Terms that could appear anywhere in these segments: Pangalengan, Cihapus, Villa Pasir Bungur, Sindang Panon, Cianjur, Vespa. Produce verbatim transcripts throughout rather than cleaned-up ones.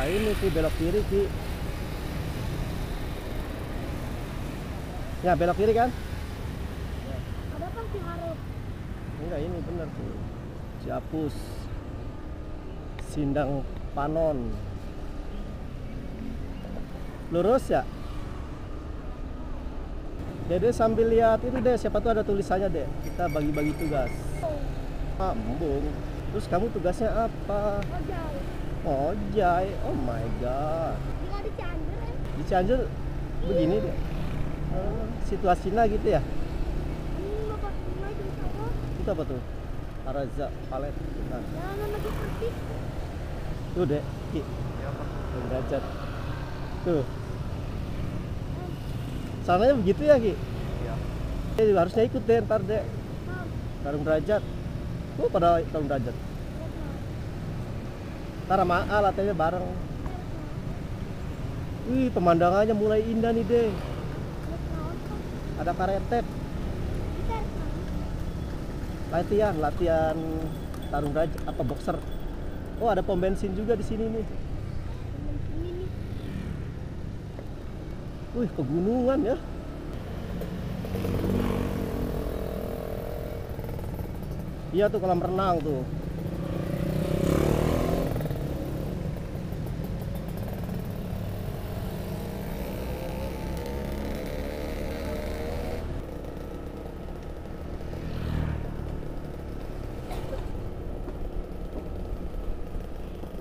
Nah ini Ki, belok kiri Ki. Ya belok kiri kan? Ya. Ada apa Ki Harut? Enggak, ini benar Ki. Cihapus, Sindang Panon. Lurus ya? Dede sambil lihat itu deh, siapa tuh ada tulisannya deh. Kita bagi-bagi tugas. Pak Mbung, terus kamu tugasnya apa? Oh jai, oh my god. Di Cianjur, di Cianjur begini deh. Uh, situasinya gitu ya? Itu apa tuh? Araza Palet. Nah. Tuh deh, Ki. Derajat. Tuh. Sananya begitu ya Ki? Iya. Ya, juga harusnya ikut deh ntar deh. Tarung derajat. Lu pada tarung derajat. Ntar sama A latihannya bareng. Wih, pemandangannya mulai indah nih deh. Ada karetep. Latihan, latihan tarung derajat apa boxer. Oh, ada pom bensin juga di sini nih. Wih, pegunungan ya. Iya tuh kolam renang tuh.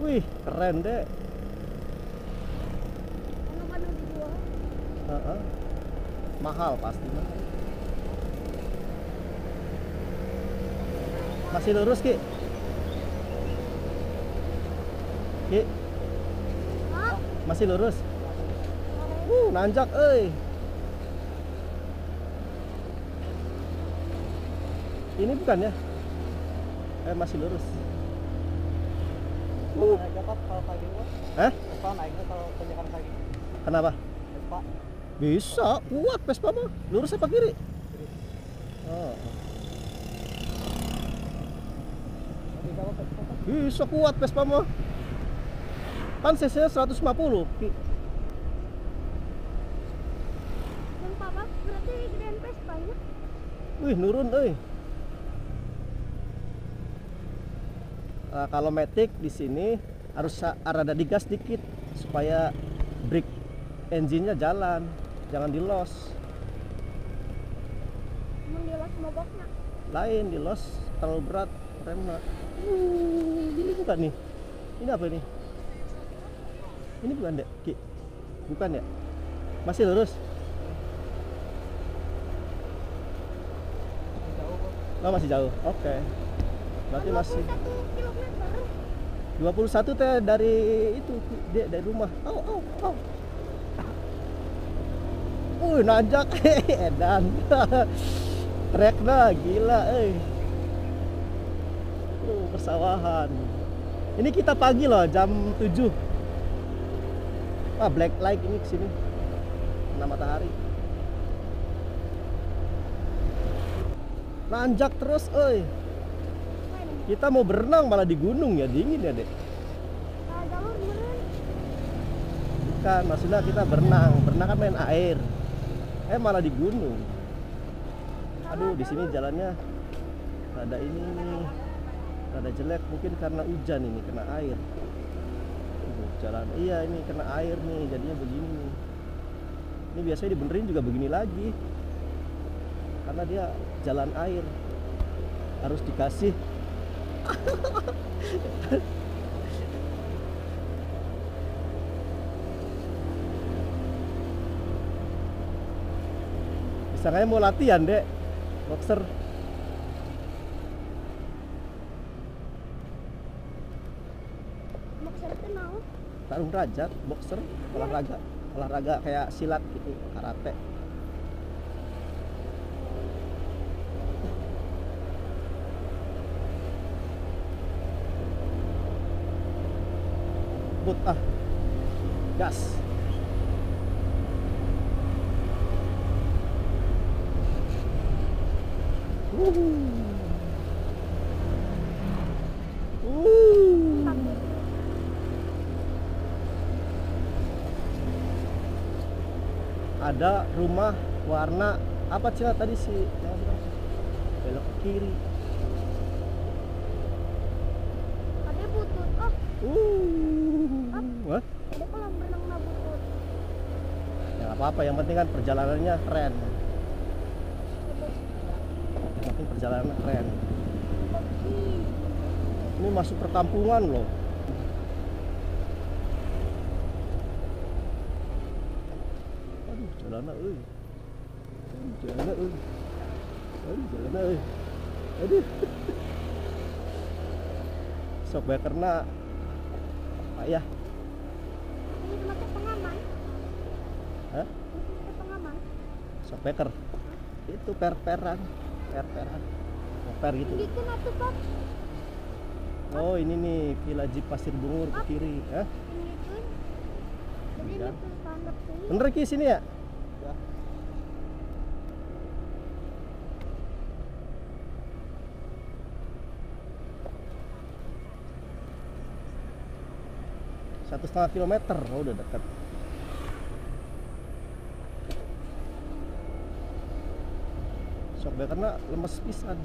Wih, keren deh. Uh-huh. Mahal pasti. Masih lurus Ki? Ki? Hah? Masih lurus? Uh, nanjak euy. Ini bukan ya? Eh masih lurus. Uh. Hah? Kenapa? Bisa, kuat Vespa mah. Lurus apa kiri? Oh. Bisa kuat Vespa mah. Kan C C-nya seratus lima puluh. Dan Papa berarti gedean Vespanya. Wih, nurun euy. Nah, kalau matic di sini harus rada digas dikit supaya brake engine-nya jalan. Jangan di los. Emang di los sama boxnya? Lain, di los terlalu berat remnya. Uh, ini bukan nih. Ini apa ini? Ini bukan deh, Ki. Bukan ya? Masih lurus? Masih jauh kok. Oh, masih jauh. Oke. Okay. Berarti masih dua puluh satu teh dari itu, Dek, dari rumah. Oh, oh, oh. Uh, nanjak, edan, trek dah, gila, eh, uh, persawahan. Ini kita pagi loh, jam tujuh. Wah, black light ini kesini, kena matahari. Nanjak terus, eh. Kita mau berenang malah di gunung ya, dingin ya deh. Bukan, maksudnya kita berenang, berenang kan main air. Eh malah di gunung. Aduh, di sini jalannya rada ini nih, rada jelek mungkin karena hujan ini kena air. Aduh, jalan, iya ini kena air nih, jadinya begini. Ini biasanya dibenerin juga begini lagi, karena dia jalan air, harus dikasih. Sangkanya mau latihan dek, boxer. Boxer itu mau? Tarung derajat, boxer, olahraga, olahraga kayak silat gitu, karate. Put ah, gas. ada rumah warna apa Cila tadi sih, belok ke kiri. Ada butut. Oh. Uh. Apa? Ada kolam renang sama butut. Ya nggak apa-apa, yang penting kan perjalanannya keren. Yang penting perjalanannya keren. Ini masuk perkampungan loh. Aduh, jalanan euy. Aduh, jalanan euy. Aduh, jalanan euy. Aduh. Sok bae karena Pak ya. Ini tempatnya pengaman. Hah? Tempatnya pengaman. Sok baker. Itu per-peran, per-peran. Per gitu. Ini kan atuh, Pak. Oh ini nih Villa Pasir Bungur ke kiri, ya? Bener, bener ki sini ya? Ya. Satu setengah kilometer, oh, udah dekat. Sok bae karena lemes pisan.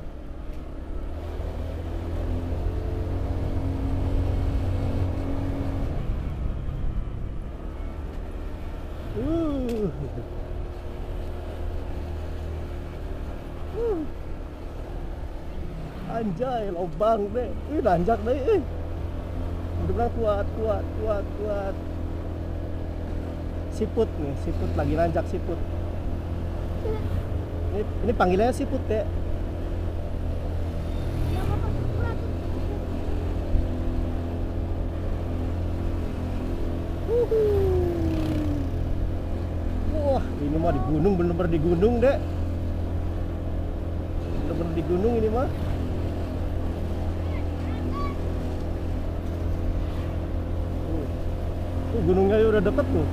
Uh. Uh. Anjay, lobang deh. Ih, nanjak deh. Ih. Udah kuat, kuat, kuat, kuat. Siput nih, siput lagi nanjak siput. Ini, ini panggilannya siput deh. Ini mah di gunung, bener-bener di gunung dek. Bener-bener di gunung ini mah. Tuh, tuh gunungnya udah deket tuh.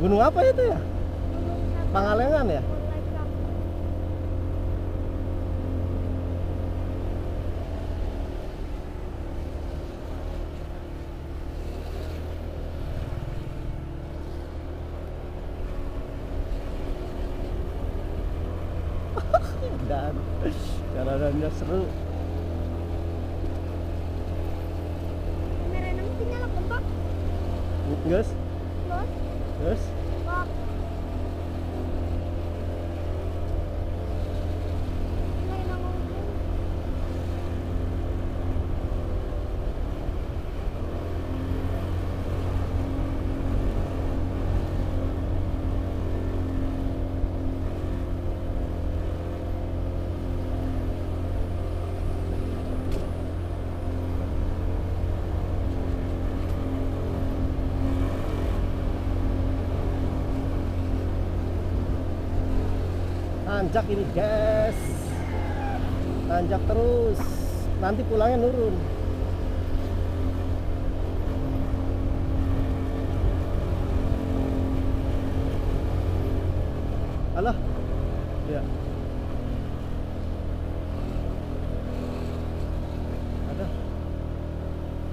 Gunung apa itu ya? Pangalengan ya? Dan jalanannya seru. Kamera namanya nyala kompak. Guys. Guys. Tanjak ini guys, tanjak terus, nanti pulangnya nurun. Alah, ya. Ada,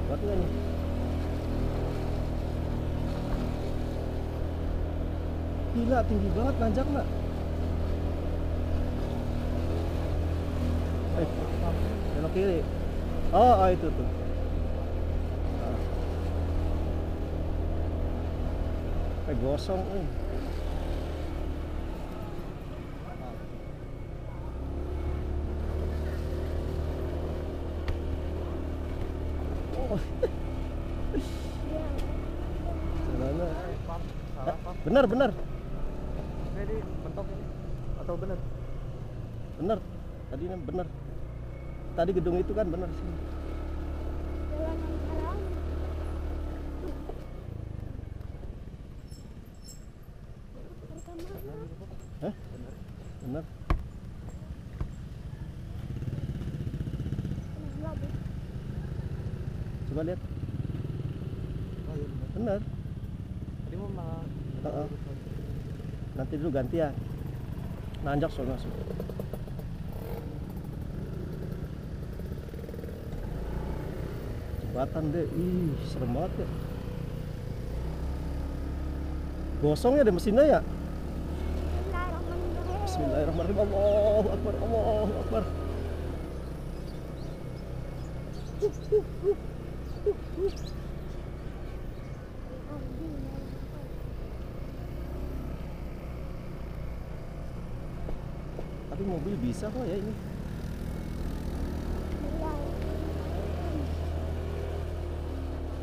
buat nggak nih? Gila, tinggi banget tanjak mbak. Belok kiri. Oh, oh itu tuh. Nah. Eh gosong eh. Oh. Jalannya. Bener bener. Jadi bentok ini atau bener? Bener. Tadi ini bener. Tadi gedung itu kan bener sih. Hah? Bener. Bener. Coba lihat. Bener. Tadi mau malah. Uh-uh. Nanti dulu ganti ya. Nanjak soalnya masuk. Jembatan deh, ih serem banget ya. Gosong ya deh mesinnya ya. Bismillahirrahmanirrahim. Allahu Akbar, Allahu Akbar. Tapi mobil bisa kok ya ini.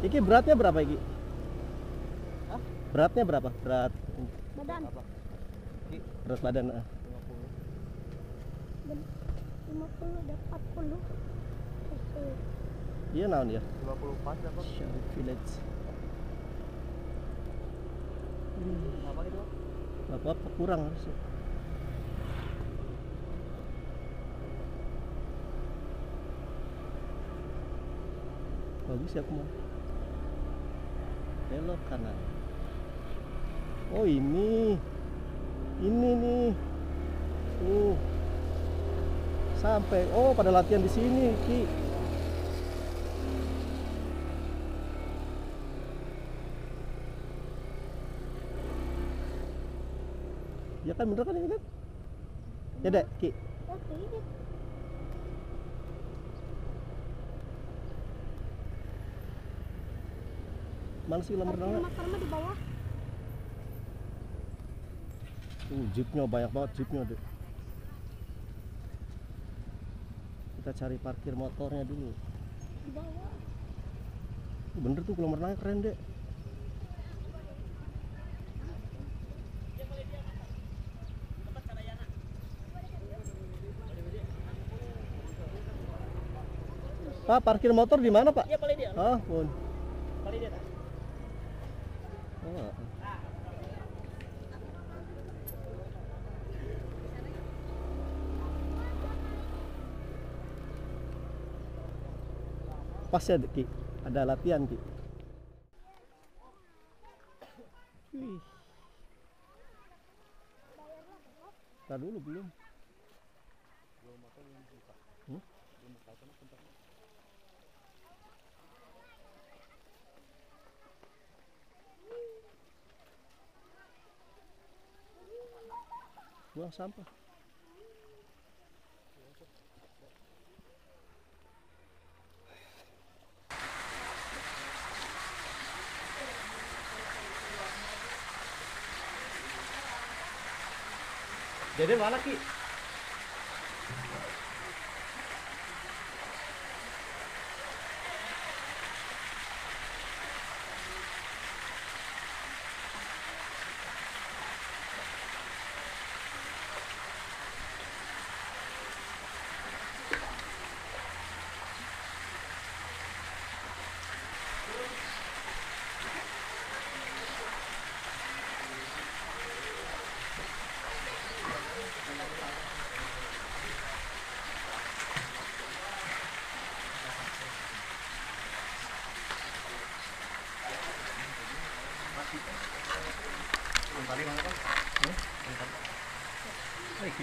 Iki beratnya berapa Iki? Hah? Beratnya berapa? Berat badan. Berat badan ah. lima puluh dan empat puluh. Iya naon ya? lima puluh empat dapat village. Apa itu? Apa kurang harusnya. Bagus ya aku mau. Belok kanan. Oh ini, ini nih, tuh sampai. Oh pada latihan di sini, Ki. Ya kan bener kan ini kan? Ya dek, Ki. Mana sih kolam renangnya? Di bawah. Uh, jeepnya banyak banget jeepnya deh. Kita cari parkir motornya dulu. Di bawah. Bener tuh kolam renangnya keren deh. Pak, parkir motor di mana Pak? Iya paling dia. Ah, pun. Paling dia. Oh. Pas ya Ki, ada latihan Ki. Wih. Entar dulu belum. Belum apa yang buka. Hmm? Belum buka sama tempatnya. Buang sampah. Dede mana Ki?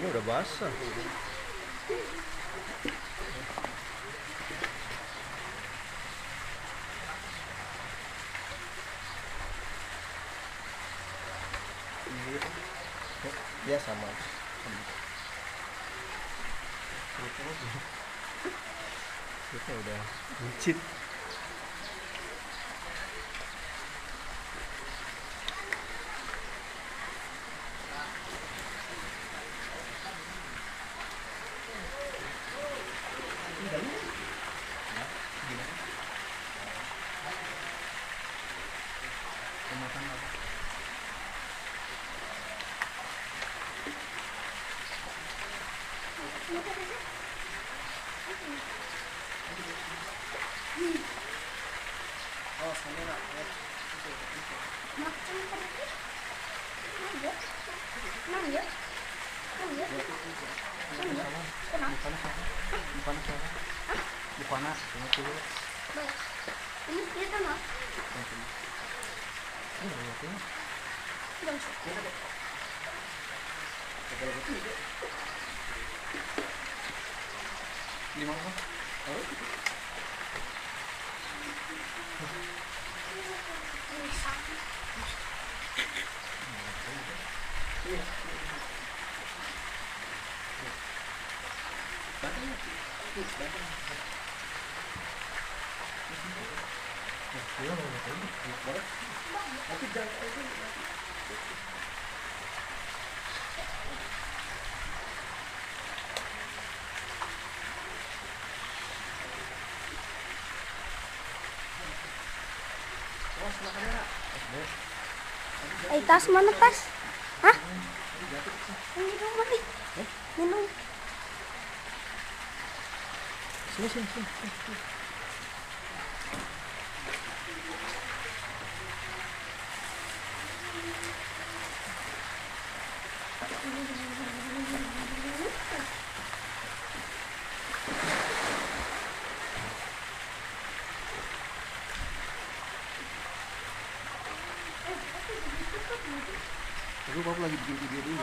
Ini udah basah. Dia sama. Kita udah buncit. Ini Eh, tas mana tas? Hah? Minum mana? Minum. Sini sini sini. Aku baru lagi bikin video dulu.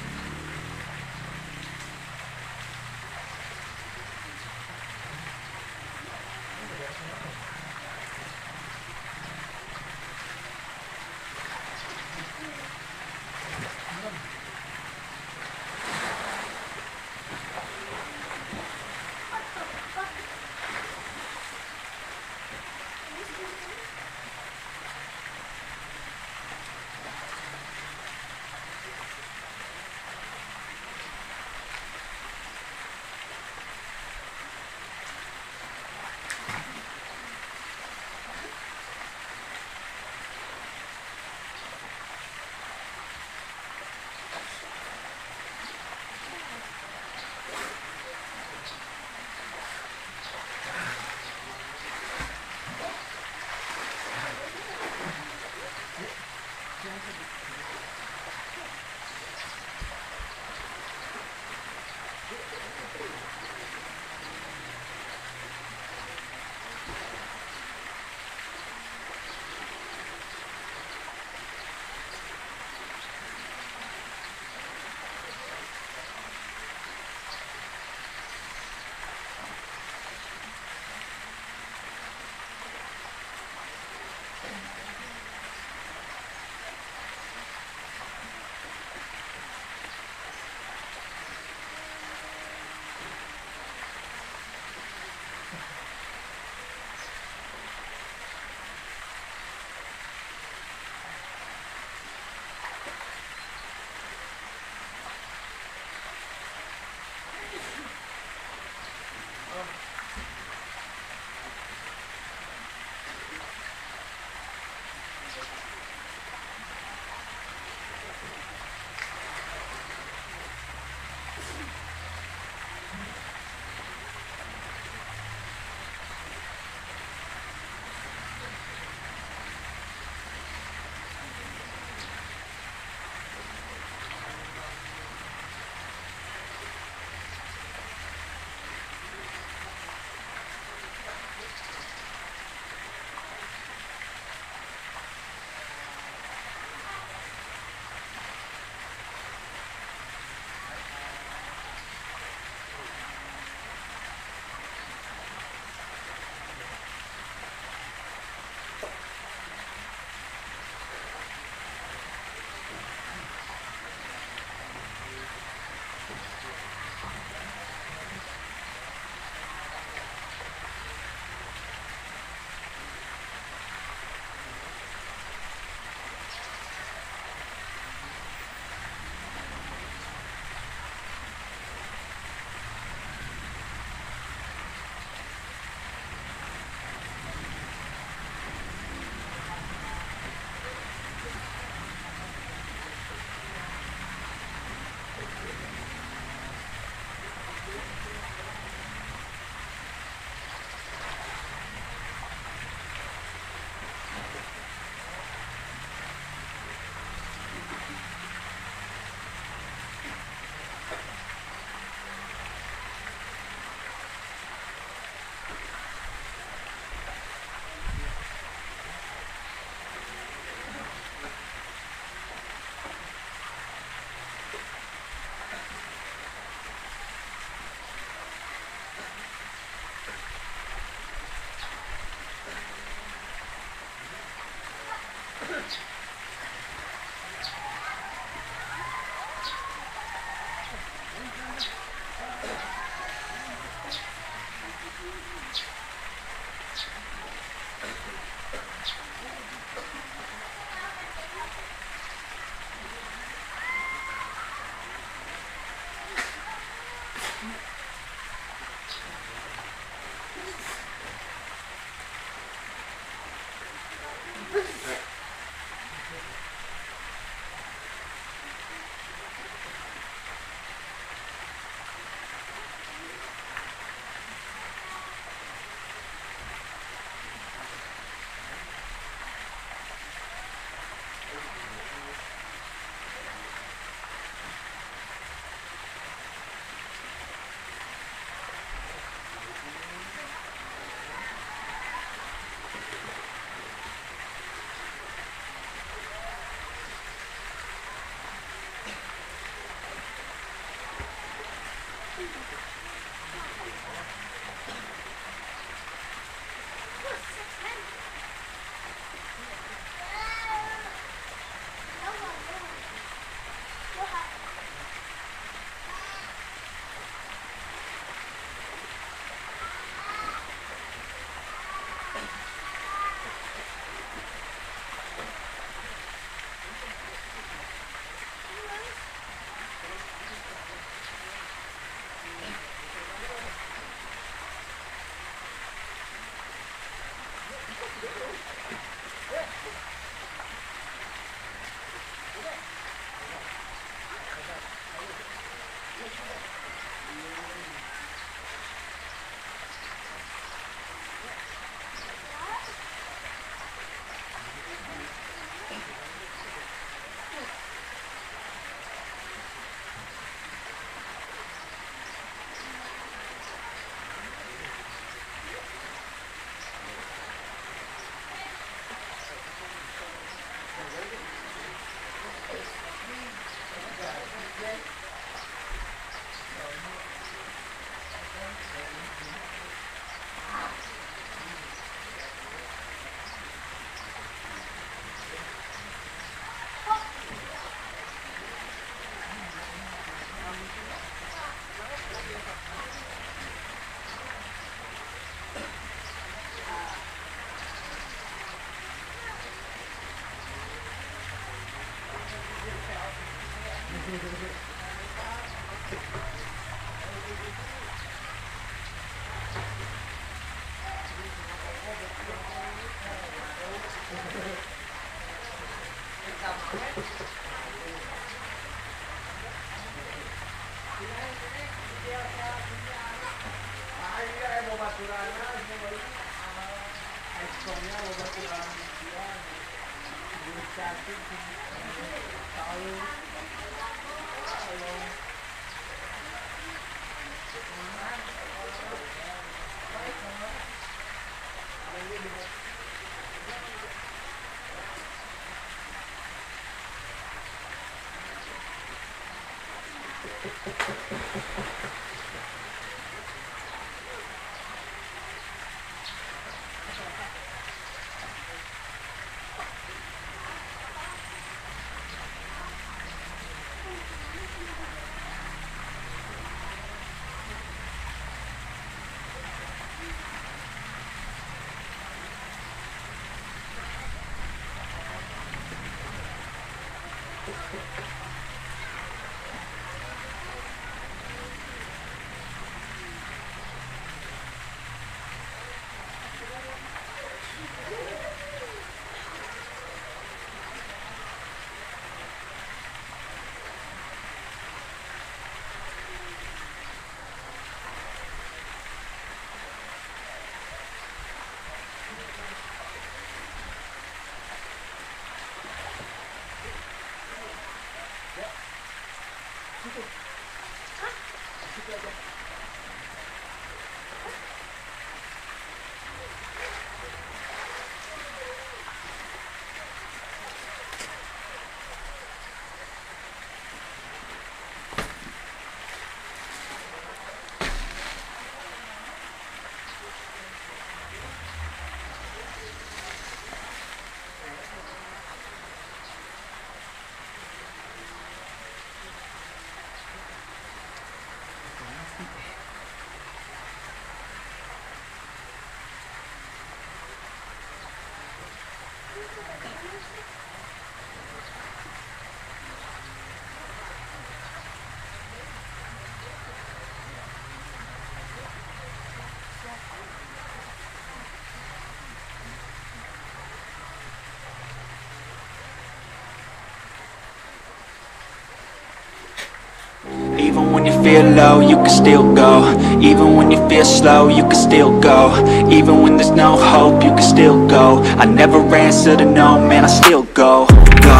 Even when you feel low, you can still go. Even when you feel slow, you can still go. Even when there's no hope, you can still go. I never answer to no, man, I still go. Go,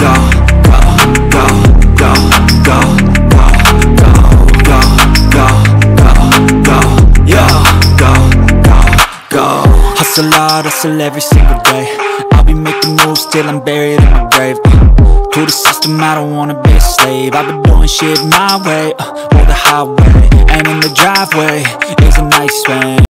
go, go, go, go, go, go, go, go, go, go, go, yo, go, go, go. Hustle hard, hustle every single day. I'll be making moves till I'm buried in my grave. To the system, I don't wanna be a slave. I've been doing shit my way, uh, or the highway. And in the driveway is a nice way.